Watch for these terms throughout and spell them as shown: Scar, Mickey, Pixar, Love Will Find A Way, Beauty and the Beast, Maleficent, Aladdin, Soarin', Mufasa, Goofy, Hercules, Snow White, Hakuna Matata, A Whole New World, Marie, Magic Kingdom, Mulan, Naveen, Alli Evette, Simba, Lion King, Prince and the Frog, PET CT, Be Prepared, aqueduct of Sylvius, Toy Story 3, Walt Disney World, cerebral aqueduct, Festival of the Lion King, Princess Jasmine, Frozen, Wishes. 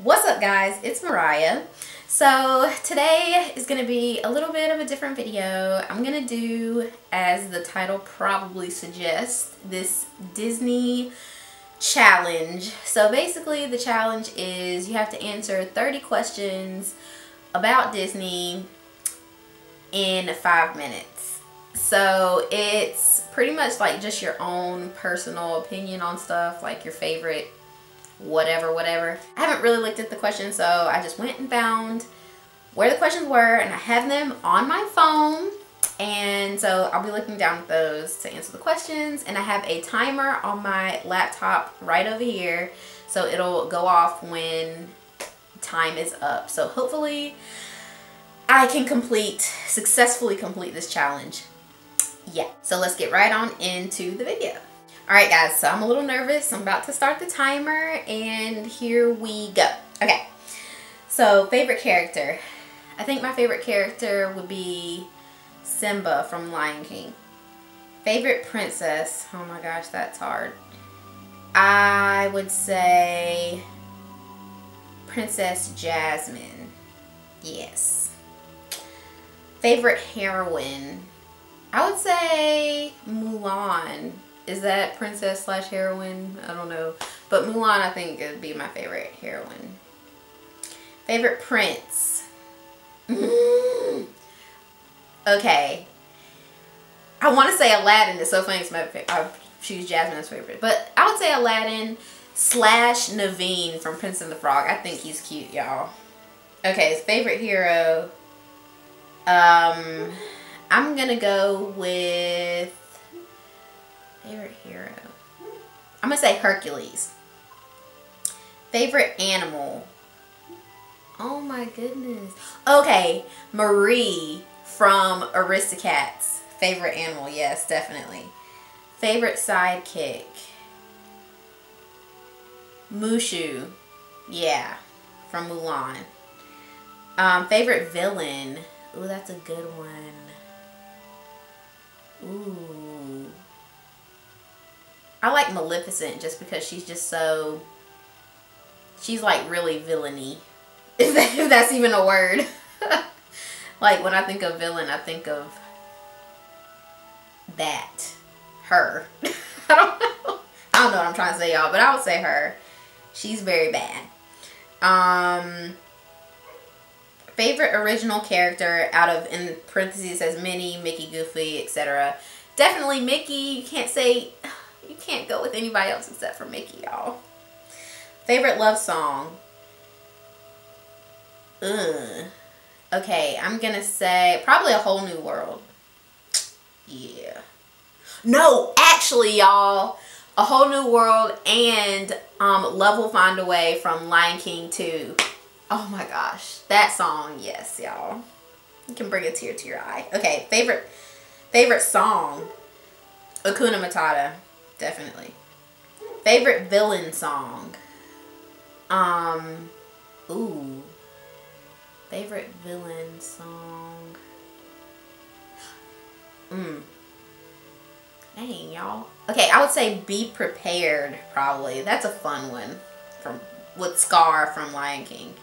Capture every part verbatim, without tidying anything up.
What's up guys, it's Mariah. So today is going to be a little bit of a different video. I'm going to do, as the title probably suggests, this Disney challenge. So basically the challenge is you have to answer thirty questions about Disney in five minutes. So it's pretty much like just your own personal opinion on stuff, like your favorite whatever whatever. I haven't really looked at the questions, so I just went and found where the questions were, and I have them on my phone, and so I'll be looking down at those to answer the questions. And I have a timer on my laptop right over here, so it'll go off when time is up. So hopefully I can complete successfully complete this challenge. Yeah, so let's get right on into the video. Alright guys, so I'm a little nervous. I'm about to start the timer, and here we go. Okay, so favorite character. I think my favorite character would be Simba from Lion King. Favorite princess. Oh my gosh, that's hard. I would say Princess Jasmine. Yes. Favorite heroine. I would say Mulan. Is that princess slash heroine? I don't know. But Mulan, I think, would be my favorite heroine. Favorite prince. Mm. Okay. I want to say Aladdin. It's so funny. It's my favorite. I choose Jasmine as favorite. But I would say Aladdin slash Naveen from Prince and the Frog. I think he's cute, y'all. Okay, his favorite hero. Um, I'm going to go with... favorite hero. I'm gonna say Hercules. Favorite animal. Oh my goodness. Okay, Marie from Aristocats. Favorite animal, yes, definitely. Favorite sidekick. Mushu. Yeah, from Mulan. Um, favorite villain. Ooh, that's a good one. Ooh. I like Maleficent just because she's just so, she's like really villainy, if, that, if that's even a word. Like when I think of villain, I think of that, her. I don't know. I don't know what I'm trying to say, y'all, but I would say her. She's very bad. Um, favorite original character out of, in parentheses it says Minnie, Mickey, Goofy, et cetera. Definitely Mickey. You can't say... you can't go with anybody else except for Mickey, y'all. Favorite love song. Ugh. Okay, I'm gonna say probably A Whole New World. Yeah. No, actually, y'all, A Whole New World and um, Love Will Find A Way from Lion King two. Oh my gosh, that song, yes, y'all. You can bring a tear to your eye. Okay, favorite favorite song. Hakuna Matata. Definitely. Favorite villain song. Um, ooh. Favorite villain song. Mm. Dang, y'all. Okay, I would say Be Prepared, probably. That's a fun one. From with Scar from Lion King.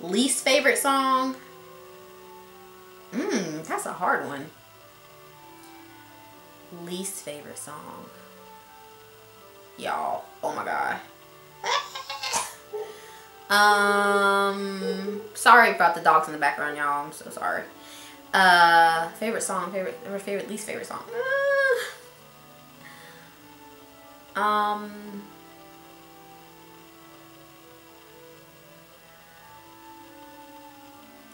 Least favorite song. Mmm, that's a hard one. Least favorite song. Y'all, oh my god. Um, sorry about the dogs in the background, y'all. I'm so sorry. Uh, favorite song, favorite, or favorite, least favorite song. Uh, um,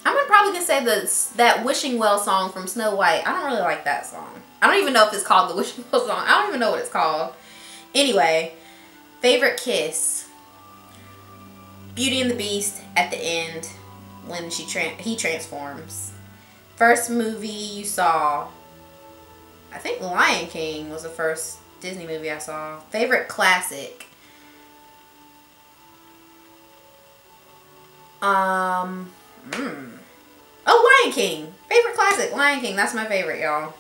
I'm probably gonna say the that Wishing Well song from Snow White. I don't really like that song. I don't even know if it's called the Wishing Well song. I don't even know what it's called. Anyway, favorite kiss. Beauty and the Beast at the end when she tra he transforms. First movie you saw. I think Lion King was the first Disney movie I saw. Favorite classic. Um, mm. Oh, Lion King. Favorite classic, Lion King. That's my favorite, y'all.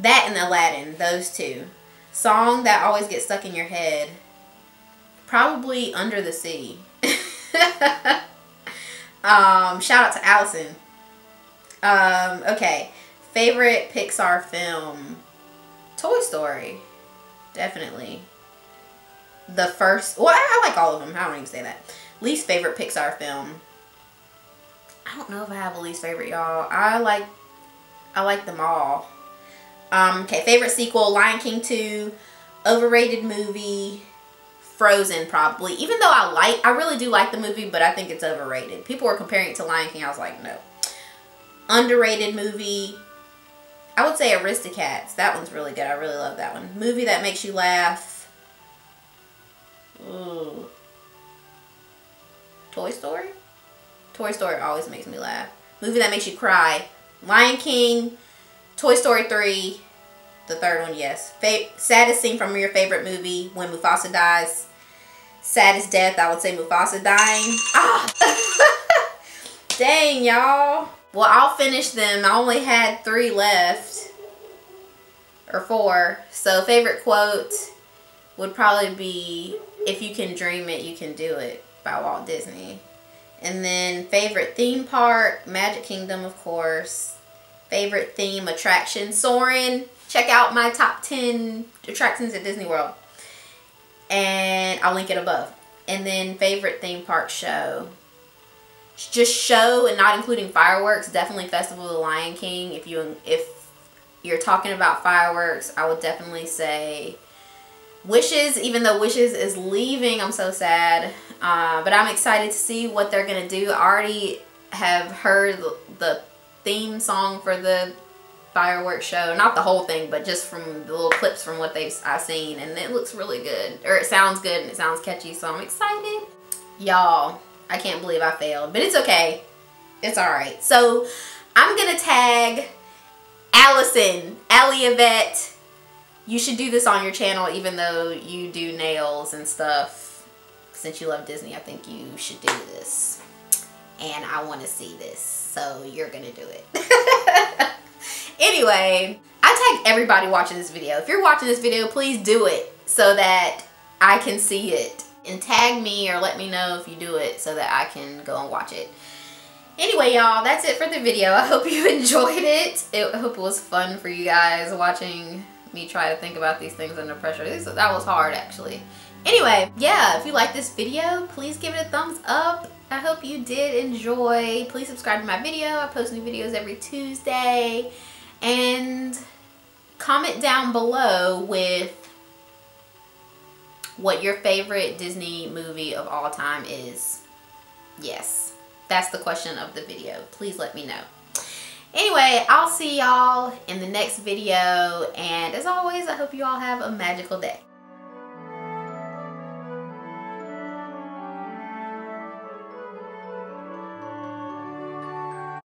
That and Aladdin, those two. Song that always gets stuck in your head. Probably Under the Sea. um, shout out to Allison. Um, okay. Favorite Pixar film? Toy Story. Definitely. The first. Well, I, I like all of them. I don't even say that. Least favorite Pixar film? I don't know if I have a least favorite, y'all. I like, I like them all. Um, okay, favorite sequel, Lion King two, overrated movie, Frozen probably. Even though I like, I really do like the movie, but I think it's overrated. People were comparing it to Lion King. I was like, no. Underrated movie, I would say Aristocats. That one's really good. I really love that one. Movie that makes you laugh. Ooh. Toy Story? Toy Story always makes me laugh. Movie that makes you cry. Lion King. Toy Story three. The third one, yes. Fa saddest scene from your favorite movie? When Mufasa dies. Saddest death, I would say Mufasa dying. Ah! Dang, y'all. Well, I'll finish them. I only had three left. Or four. So, favorite quote would probably be, "If you can dream it, you can do it," by Walt Disney. And then favorite theme park, Magic Kingdom, of course. Favorite theme attraction, Soarin'. Check out my top ten attractions at Disney World. And I'll link it above. And then favorite theme park show. Just show and not including fireworks. Definitely Festival of the Lion King. If, you, if you're talking about fireworks, I would definitely say Wishes, even though Wishes is leaving. I'm so sad. Uh, but I'm excited to see what they're going to do. I already have heard the theme song for the fireworks show. Not the whole thing, but just from the little clips from what they've I've seen. And it looks really good. Or it sounds good and it sounds catchy. So I'm excited. Y'all, I can't believe I failed. But it's okay. It's alright. So I'm going to tag Allison, Alli Evette. You should do this on your channel, even though you do nails and stuff. Since you love Disney, I think you should do this. And I want to see this, so you're going to do it. Anyway, I tag everybody watching this video. If you're watching this video, please do it so that I can see it. And tag me or let me know if you do it so that I can go and watch it. Anyway, y'all, that's it for the video. I hope you enjoyed it. it I hope it was fun for you guys watching me try to think about these things under pressure. This, that was hard, actually. Anyway, yeah, if you like this video, please give it a thumbs up. I hope you did enjoy. Please subscribe to my video. I post new videos every Tuesday. And comment down below with what your favorite Disney movie of all time is. Yes, that's the question of the video. Please let me know. Anyway, I'll see y'all in the next video, and as always, I hope you all have a magical day.